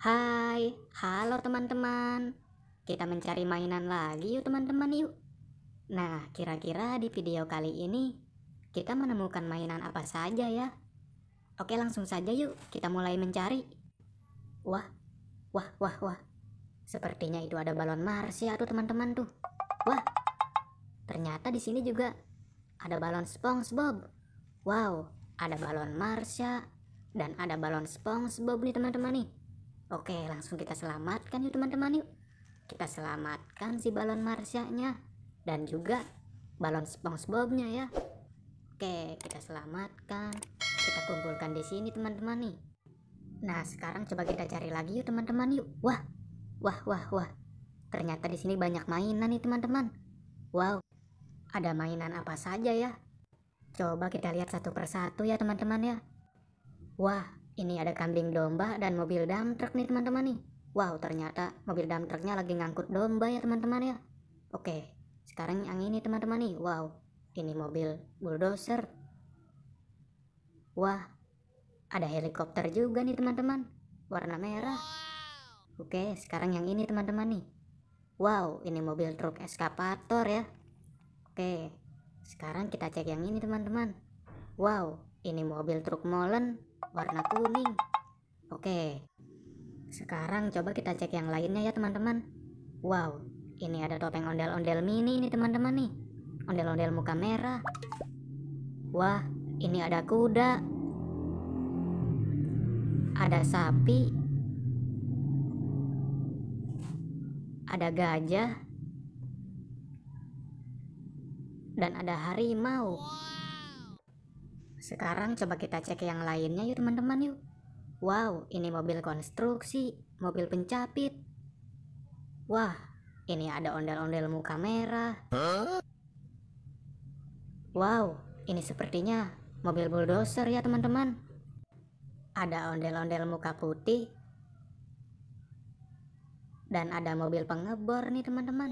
Hai, halo teman-teman. Kita mencari mainan lagi yuk teman-teman yuk. Nah, kira-kira di video kali ini kita menemukan mainan apa saja ya? Oke, langsung saja yuk kita mulai mencari. Wah. Sepertinya itu ada balon Marsha tuh teman-teman tuh. Wah. Ternyata di sini juga ada balon SpongeBob. Wow, ada balon Marsha dan ada balon SpongeBob nih teman-teman nih. Oke, langsung kita selamatkan yuk teman-teman yuk. Kita selamatkan si balon Marsha-nya dan juga balon SpongeBob-nya ya. Oke, kita selamatkan. Kita kumpulkan di sini teman-teman nih. Nah, sekarang coba kita cari lagi yuk teman-teman yuk. Wah. Ternyata di sini banyak mainan nih teman-teman. Wow. Ada mainan apa saja ya? Coba kita lihat satu persatu ya teman-teman ya. Wah, ini ada kambing domba dan mobil dump truck nih teman-teman nih. Wow, ternyata mobil dump trucknya lagi ngangkut domba ya teman-teman ya. Oke, sekarang yang ini teman-teman nih. Wow, ini mobil bulldozer. Wah, ada helikopter juga nih teman-teman, warna merah. Oke, sekarang yang ini teman-teman nih. Wow, ini mobil truk eskavator ya. Oke, sekarang kita cek yang ini teman-teman. Wow, ini mobil truk molen, warna kuning. Oke. Sekarang coba kita cek yang lainnya ya teman-teman. Wow, ini ada topeng ondel-ondel mini nih teman-teman nih. Ondel-ondel muka merah. Wah, ini ada kuda. Ada sapi. Ada gajah. Dan ada harimau. Sekarang coba kita cek yang lainnya yuk teman-teman yuk. Wow, ini mobil konstruksi, mobil pencapit. Wah, ini ada ondel-ondel muka merah. Wow, ini sepertinya mobil bulldozer ya teman-teman. Ada ondel-ondel muka putih. Dan ada mobil pengebor nih teman-teman.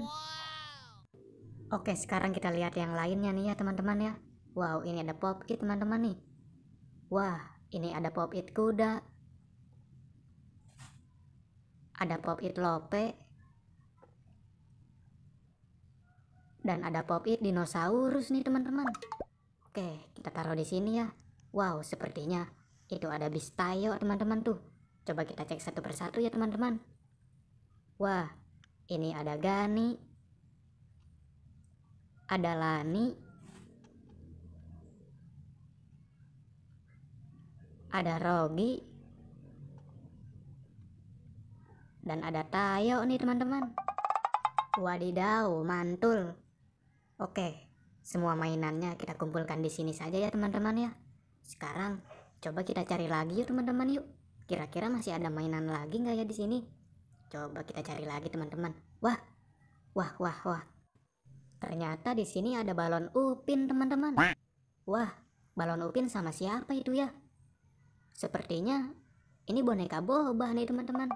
Oke, sekarang kita lihat yang lainnya nih ya teman-teman ya. Wow, ini ada pop it teman-teman nih. Wah, ini ada pop it kuda. Ada pop it lope. Dan ada pop it dinosaurus nih teman-teman. Oke, kita taruh di sini ya. Wow, sepertinya itu ada bis Tayo teman-teman tuh. Coba kita cek satu persatu ya teman-teman. Wah, ini ada Gani. Ada Lani. Ada Rogi. Dan ada Tayo nih teman-teman. Wadidaw, mantul. Oke, semua mainannya kita kumpulkan di sini saja ya teman-teman ya. Sekarang coba kita cari lagi yuk teman-teman yuk. Kira-kira masih ada mainan lagi nggak ya di sini? Coba kita cari lagi teman-teman. Wah. Ternyata di sini ada balon Upin teman-teman. Wah, balon Upin sama siapa itu ya? Sepertinya ini boneka boba nih teman-teman.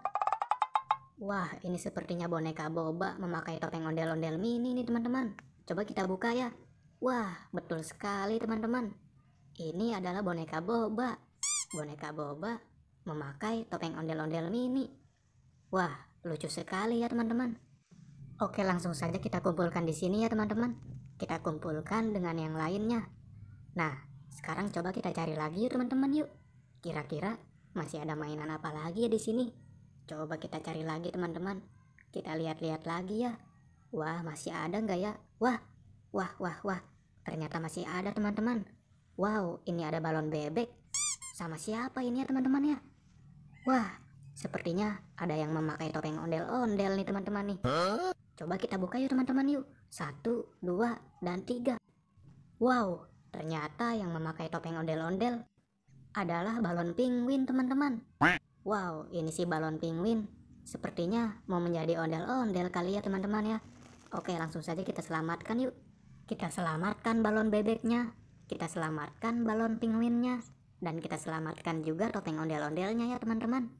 Wah, ini sepertinya boneka boba memakai topeng ondel-ondel mini nih teman-teman. Coba kita buka ya. Wah, betul sekali teman-teman. Ini adalah boneka boba. Boneka boba memakai topeng ondel-ondel mini. Wah, lucu sekali ya teman-teman. Oke, langsung saja kita kumpulkan di sini ya teman-teman. Kita kumpulkan dengan yang lainnya. Nah, sekarang coba kita cari lagi yuk teman-teman yuk. Kira-kira masih ada mainan apa lagi ya di sini? Coba kita cari lagi teman-teman. Kita lihat-lihat lagi ya. Wah, masih ada nggak ya? Wah. Ternyata masih ada teman-teman. Wow, ini ada balon bebek. Sama siapa ini ya teman-teman ya? Wah, sepertinya ada yang memakai topeng ondel-ondel nih teman-teman nih. Coba kita buka yuk teman-teman yuk. 1, 2, dan 3. Wow, ternyata yang memakai topeng ondel-ondel adalah balon penguin teman-teman. Wow, ini sih balon penguin. Sepertinya mau menjadi ondel-ondel kali ya teman-teman ya. Oke, langsung saja kita selamatkan yuk. Kita selamatkan balon bebeknya. Kita selamatkan balon penguinnya. Dan kita selamatkan juga topeng ondel-ondelnya ya teman-teman.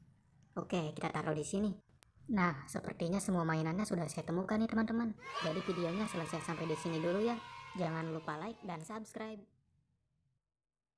Oke, kita taruh di sini. Nah, sepertinya semua mainannya sudah saya temukan nih teman-teman. Jadi videonya selesai sampai di sini dulu ya. Jangan lupa like dan subscribe.